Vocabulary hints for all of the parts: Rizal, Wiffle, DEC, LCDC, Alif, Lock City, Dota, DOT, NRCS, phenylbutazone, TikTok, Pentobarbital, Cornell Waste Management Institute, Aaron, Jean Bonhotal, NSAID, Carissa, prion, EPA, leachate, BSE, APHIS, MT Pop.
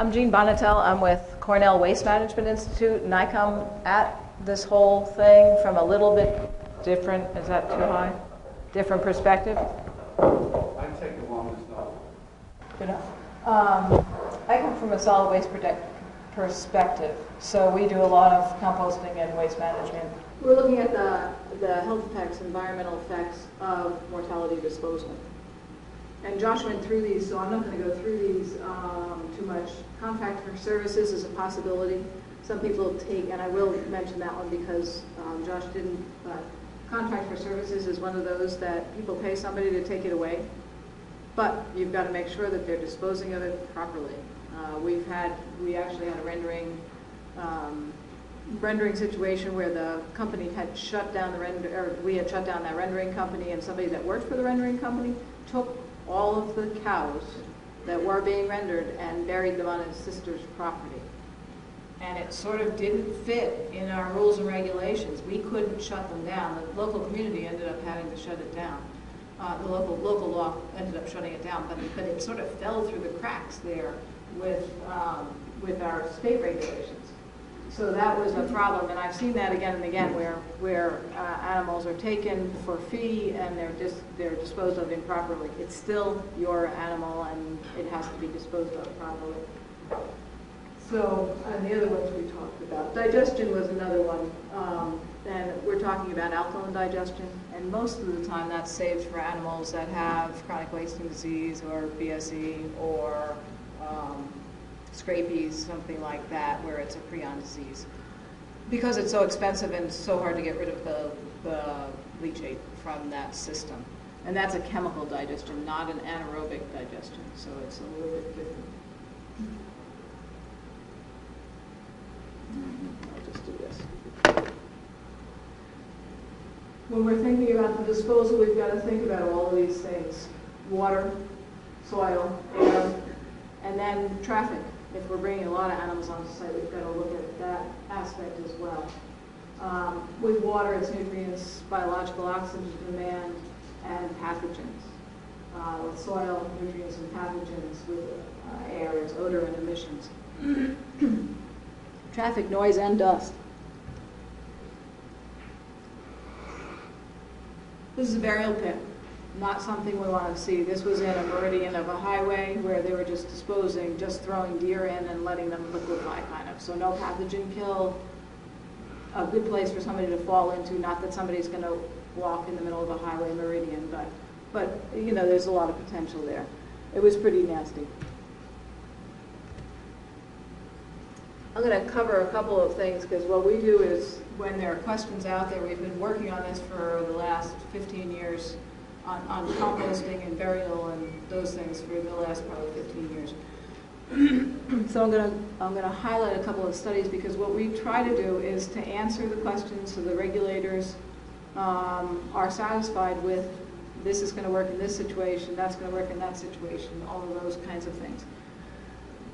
I'm Jean Bonhotal. I'm with Cornell Waste Management Institute, and I come at this whole thing from a little bit different, is that too high? Different perspective? I take the longest note. Good enough. I come from a solid waste perspective, so we do a lot of composting and waste management. We're looking at the health effects, environmental effects of mortality disposal. And Josh went through these, so I'm not going to go through these too much. Contract for services is a possibility. Some people take, and I will mention that one because Josh didn't, but contract for services is one of those that people pay somebody to take it away, but you've got to make sure that they're disposing of it properly. We actually had a rendering situation where the company had shut down the we had shut down that rendering company, and somebody that worked for the rendering company took all of the cows that were being rendered and buried them on his sister's property. And it sort of didn't fit in our rules and regulations. We couldn't shut them down. The local community ended up having to shut it down. The local law ended up shutting it down, but it sort of fell through the cracks there with our state regulations. So that was a problem, and I've seen that again and again, where animals are taken for fee and they're disposed of improperly. It's still your animal, and it has to be disposed of properly. So, and the other ones we talked about, digestion was another one, and we're talking about alkaline digestion, and most of the time that's saved for animals that have chronic wasting disease or BSE or scrapies, something like that, where it's a prion disease. Because it's so expensive and so hard to get rid of the leachate from that system. And that's a chemical digestion, not an anaerobic digestion, so it's a little bit different. I'll just do this. When we're thinking about the disposal, we've got to think about all of these things. Water, soil, air, and then traffic. If we're bringing a lot of animals onto site, we've got to look at that aspect as well. With water, it's nutrients, biological oxygen demand, and pathogens. With soil, nutrients and pathogens. With air, it's odor and emissions. Traffic, noise, and dust. This is a burial pit. Not something we want to see. This was in a meridian of a highway where they were just disposing, just throwing deer in and letting them liquefy, kind of. So no pathogen kill, a good place for somebody to fall into. Not that somebody's going to walk in the middle of a highway meridian, but you know, there's a lot of potential there. It was pretty nasty. I'm going to cover a couple of things because what we do is when there are questions out there, we've been working on this for the last 15 years. On composting and burial and those things for the last probably 15 years. So I'm going to highlight a couple of studies because what we try to do is to answer the questions so the regulators are satisfied with this is going to work in this situation, that's going to work in that situation, all of those kinds of things.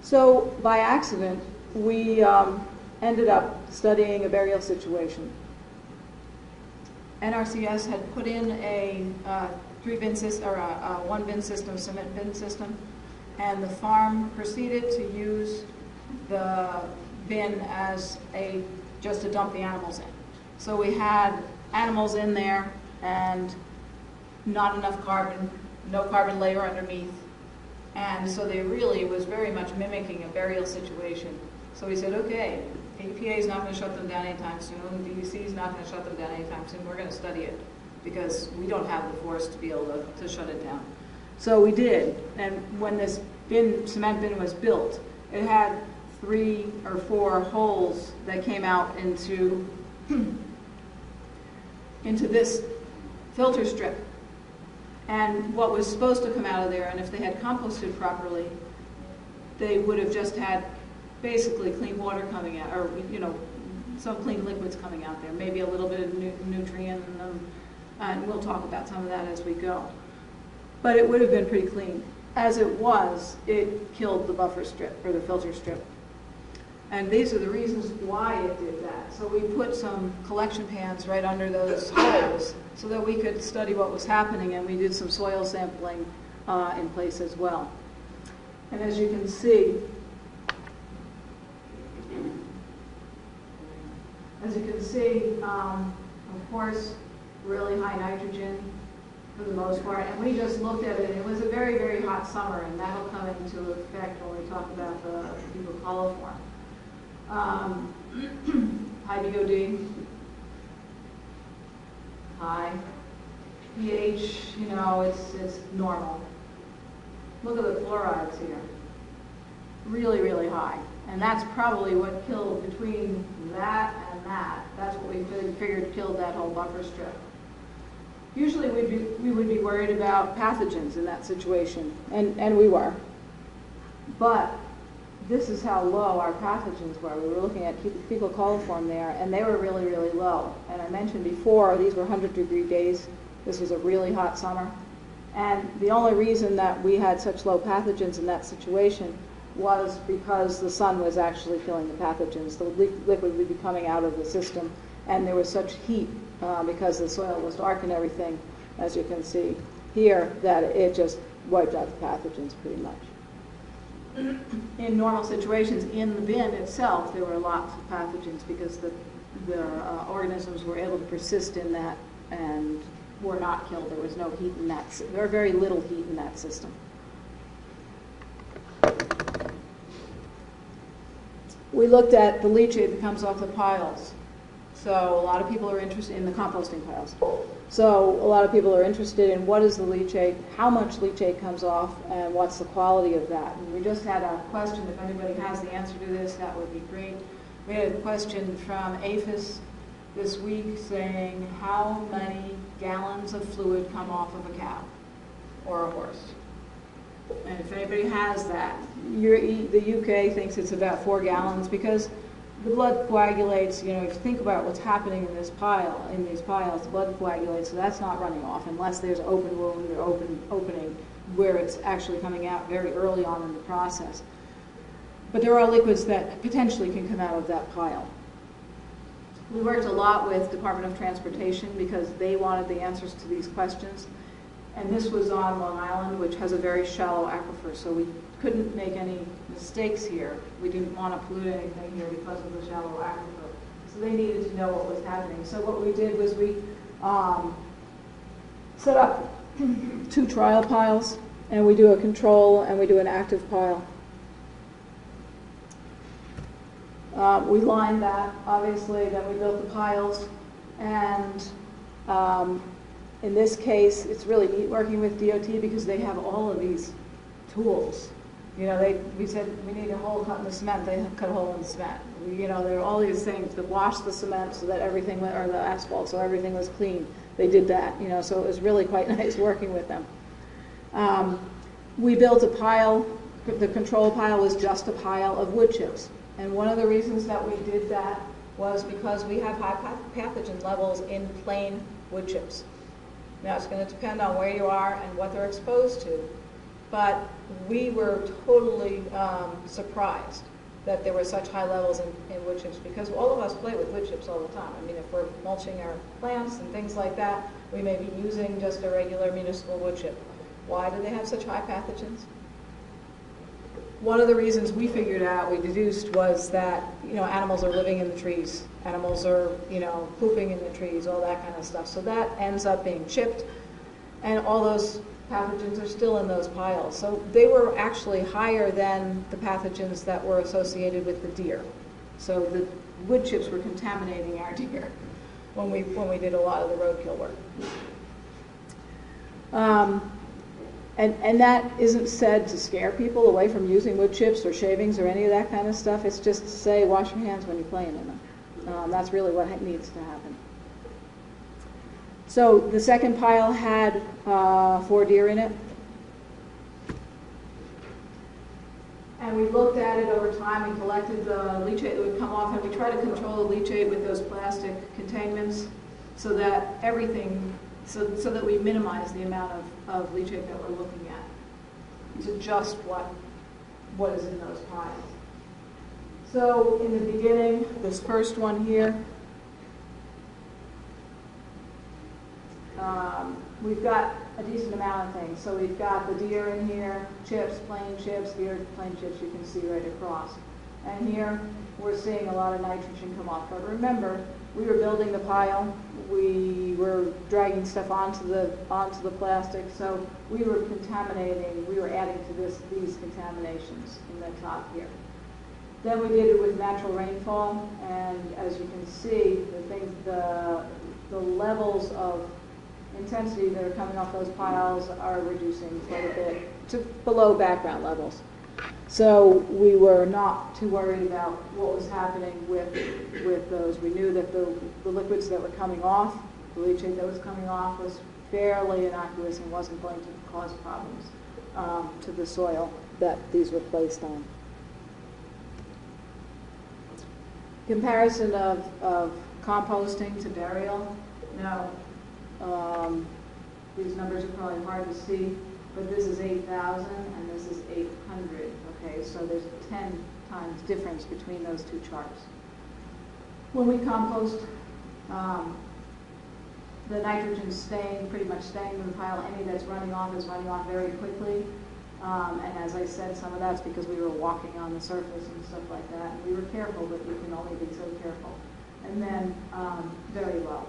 So by accident, we ended up studying a burial situation. NRCS had put in a one bin system, cement bin system, and the farm proceeded to use the bin as just to dump the animals in. So we had animals in there and not enough carbon, no carbon layer underneath, and so they really was very much mimicking a burial situation. So we said, okay, EPA is not going to shut them down anytime soon. DEC is not going to shut them down anytime soon. We're going to study it because we don't have the force to be able to shut it down. So we did. And when this cement bin was built, it had 3 or 4 holes that came out into this filter strip. And what was supposed to come out of there, and if they had composted properly, they would have just had basically clean water coming out, or you know, some clean liquids coming out there, maybe a little bit of nutrient in them, and we'll talk about some of that as we go. But it would have been pretty clean. As it was, it killed the buffer strip, or the filter strip. And these are the reasons why it did that. So we put some collection pans right under those holes so that we could study what was happening, and we did some soil sampling in place as well. And as you can see, As you can see, of course, really high nitrogen for the most part, and we just looked at it, and it was a very, very hot summer, and that'll come into effect when we talk about the bucoliform. High DOD, high pH, you know, it's normal. Look at the fluorides here, really, really high. And that's probably what killed, between that and that, that's what we figured killed that whole buffer strip. Usually we would be worried about pathogens in that situation, and we were. But this is how low our pathogens were. We were looking at fecal coliform there, and they were really, really low. And I mentioned before, these were 100-degree days. This was a really hot summer. And the only reason that we had such low pathogens in that situation was because the sun was actually killing the pathogens. The liquid would be coming out of the system, and there was such heat because the soil was dark and everything, as you can see here, that it just wiped out the pathogens pretty much. In normal situations, in the bin itself, there were lots of pathogens because the organisms were able to persist in that and were not killed. There was no heat in that. There was very little heat in that system. We looked at the leachate that comes off the piles. So a lot of people are interested in the composting piles. So a lot of people are interested in what is the leachate, how much leachate comes off, and what's the quality of that. And we just had a question, if anybody has the answer to this, that would be great. We had a question from APHIS this week saying, how many gallons of fluid come off of a cow or a horse? And if anybody has that, the UK thinks it's about 4 gallons because the blood coagulates. You know, if you think about what's happening in this pile, in these piles, the blood coagulates, so that's not running off unless there's open wound or opening where it's actually coming out very early on in the process. But there are liquids that potentially can come out of that pile. We worked a lot with Department of Transportation because they wanted the answers to these questions. And this was on Long Island, which has a very shallow aquifer, so we couldn't make any mistakes here. We didn't want to pollute anything here because of the shallow aquifer. So they needed to know what was happening. So what we did was we set up 2 trial piles, and we do a control, and we do an active pile. We lined that, obviously, then we built the piles, and in this case, it's really neat working with DOT because they have all of these tools. You know, we said we need a hole cut in the cement. They cut a hole in the cement. You know, there are all these things that wash the cement so that everything went, or the asphalt, so everything was clean. They did that. You know, so it was really quite nice working with them. We built a pile. The control pile was just a pile of wood chips, and one of the reasons that we did that was because we have high pathogen levels in plain wood chips. Now, it's going to depend on where you are and what they're exposed to, but we were totally surprised that there were such high levels in wood chips because all of us play with wood chips all the time. I mean, if we're mulching our plants and things like that, we may be using just a regular municipal wood chip. Why do they have such high pathogens? One of the reasons we figured out, we deduced, was that, you know, animals are living in the trees. Animals are, you know, pooping in the trees, all that kind of stuff. So that ends up being chipped, and all those pathogens are still in those piles. So they were actually higher than the pathogens that were associated with the deer. So the wood chips were contaminating our deer when we did a lot of the roadkill work. And that isn't said to scare people away from using wood chips or shavings or any of that kind of stuff. It's just to say, wash your hands when you're playing in them. That's really what needs to happen. So the second pile had 4 deer in it. And we looked at it over time. We collected the leachate that would come off, and we tried to control the leachate with those plastic containments so that everything, so that we minimize the amount of leachate that we're looking at to just what is in those piles. So in the beginning, this first one here, we've got a decent amount of things. So we've got the deer in here, chips, plain chips, deer, plain chips, you can see right across. And here we're seeing a lot of nitrogen come off. But remember, we were building the pile. We were dragging stuff onto the plastic. So we were contaminating. We were adding to these contaminations in the top here. Then we did it with natural rainfall, and as you can see, the levels of intensity that are coming off those piles are reducing quite a bit to below background levels. So we were not too worried about what was happening with those. We knew that the liquids that were coming off, the leachate that was coming off, was fairly innocuous and wasn't going to cause problems to the soil that these were placed on. Comparison of composting to burial. Now, these numbers are probably hard to see, but this is 8,000 and this is 800. Okay, so there's 10 times difference between those two charts. When we compost, the nitrogen staying, pretty much staying in the pile. Any that's running off is running off very quickly. And as I said, some of that's because we were walking on the surface and stuff like that. And we were careful, but you can only be so careful. And then very low.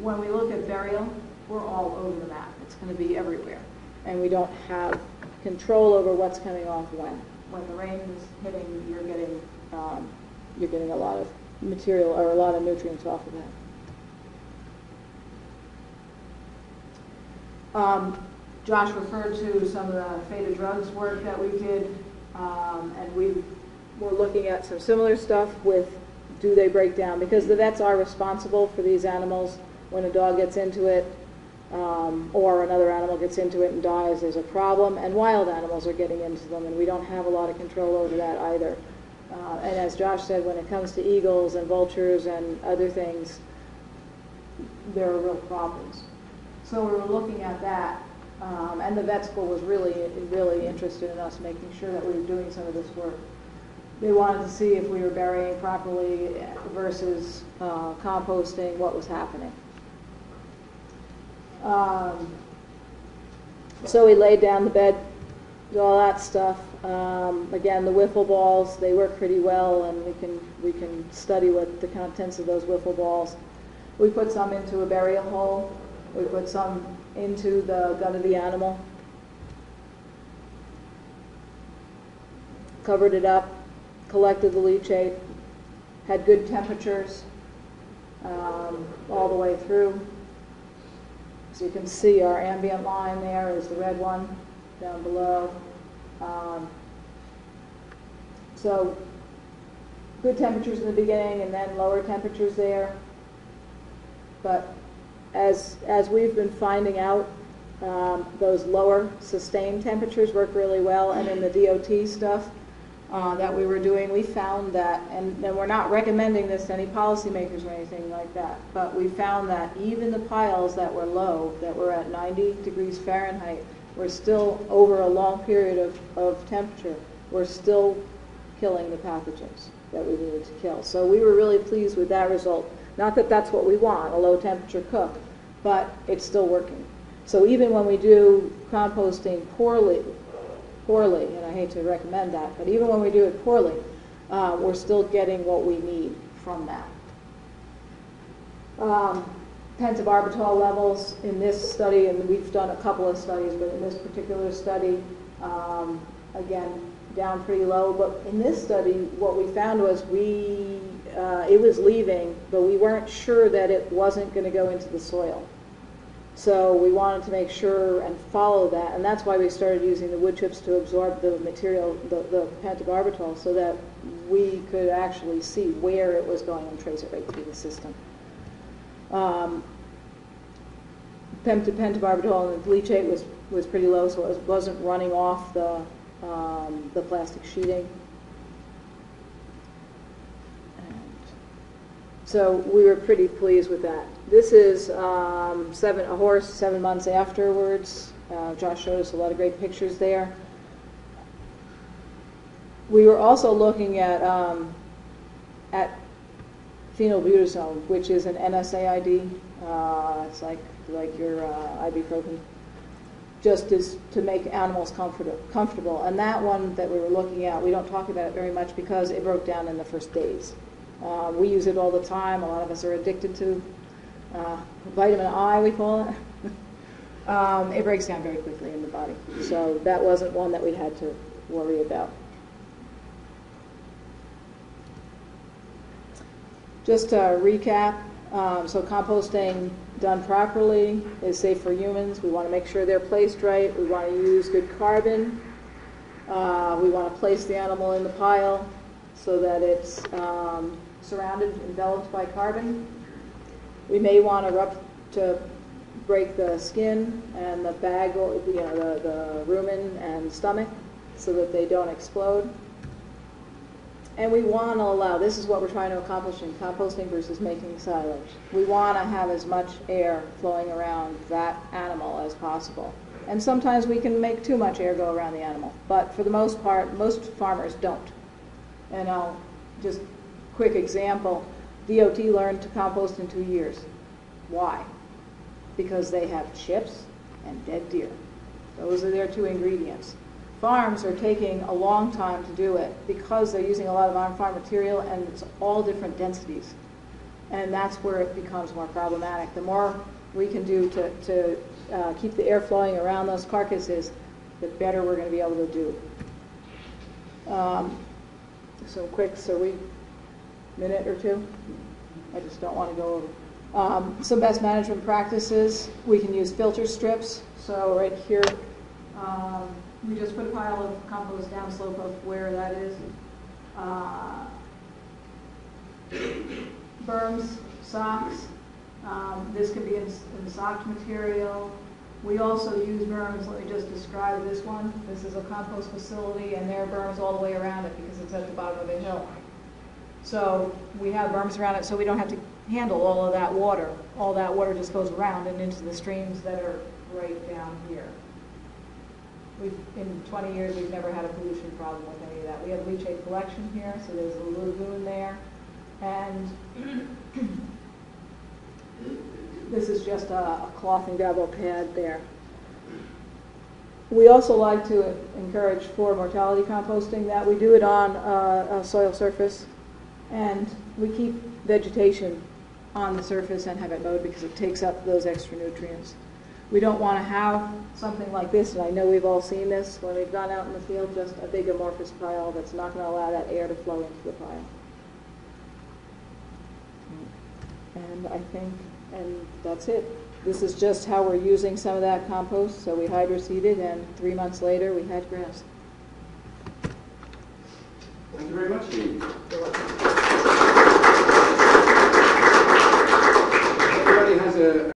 When we look at burial, we're all over the map. It's going to be everywhere. And we don't have control over what's coming off when. When the rain is hitting, you're getting a lot of material or a lot of nutrients off of that. Josh referred to some of the Feta Drugs work that we did, and we were looking at some similar stuff with do they break down, because the vets are responsible for these animals. When a dog gets into it or another animal gets into it and dies, there's a problem, and wild animals are getting into them, and we don't have a lot of control over that either. And as Josh said, when it comes to eagles and vultures and other things, there are real problems. So we were looking at that. And the vet school was really interested in us making sure that we were doing some of this work. They wanted to see if we were burying properly versus composting, what was happening. So we laid down the bed, did all that stuff. Again, the wiffle balls, they work pretty well, and we can study what the contents of those wiffle balls. We put some into a burial hole. We put some into the gut of the animal, covered it up, collected the leachate, had good temperatures all the way through. So you can see our ambient line there is the red one down below. So good temperatures in the beginning and then lower temperatures there. But as we've been finding out, those lower sustained temperatures work really well, and in the DOT stuff that we were doing, we found that, and we're not recommending this to any policymakers or anything like that, but we found that even the piles that were low, that were at 90 degrees Fahrenheit, were still, over a long period of temperature, were still killing the pathogens that we needed to kill. So we were really pleased with that result. Not that that's what we want, a low temperature cook, but it's still working. So even when we do composting poorly, and I hate to recommend that, but even when we do it poorly, we're still getting what we need from that. Pentobarbital levels in this study, and we've done a couple of studies, but in this particular study, again, down pretty low. But in this study, what we found was it was leaving, but we weren't sure that it wasn't going to go into the soil. So we wanted to make sure and follow that, and that's why we started using the wood chips to absorb the material, the pentobarbital, so that we could actually see where it was going and trace it right through the system. Pentobarbital and the leachate was pretty low, so it wasn't running off the plastic sheeting. So we were pretty pleased with that. This is a horse 7 months afterwards. Josh showed us a lot of great pictures there. We were also looking at phenylbutazone, which is an NSAID. It's like your ibuprofen. just is to make animals comfortable. And that one that we were looking at, we don't talk about it very much because it broke down in the first days. We use it all the time. A lot of us are addicted to vitamin I, we call it. It breaks down very quickly in the body. So that wasn't one that we had to worry about. Just to recap, so composting done properly is safe for humans. We want to make sure they're placed right. We want to use good carbon. We want to place the animal in the pile so that it's surrounded, enveloped by carbon. We may want to break the skin and the bag, you know, the rumen and stomach, so that they don't explode. And we want to allow, this is what we're trying to accomplish in composting versus making silage. We want to have as much air flowing around that animal as possible. And sometimes we can make too much air go around the animal. But for the most part, most farmers don't. And I'll just, quick example, DOT learned to compost in 2 years. Why? Because they have chips and dead deer. Those are their two ingredients. Farms are taking a long time to do it because they're using a lot of on-farm material, and it's all different densities. And that's where it becomes more problematic. The more we can do to keep the air flowing around those carcasses, the better we're going to be able to do. So we minute or two? I just don't want to go over. Some best management practices. We can use filter strips. So right here, we just put a pile of compost downslope of where that is. Berms, socks. This could be in socked material. We also use berms. Let me just describe this one. This is a compost facility, and there are berms all the way around it because it's at the bottom of a hill. So we have berms around it so we don't have to handle all of that water. All that water just goes around and into the streams that are right down here. In 20 years, we've never had a pollution problem with any of that. We have leachate collection here, so there's a lagoon there. And this is just a cloth and gravel pad there. We also like to encourage for mortality composting that we do it on a soil surface, and we keep vegetation on the surface and have it mowed because it takes up those extra nutrients. We don't want to have something like this, and I know we've all seen this when we've gone out in the field, just a big amorphous pile that's not going to allow that air to flow into the pile. And I think, and that's it. This is just how we're using some of that compost. So we hydroseeded, and 3 months later we had grass. Thank you very much.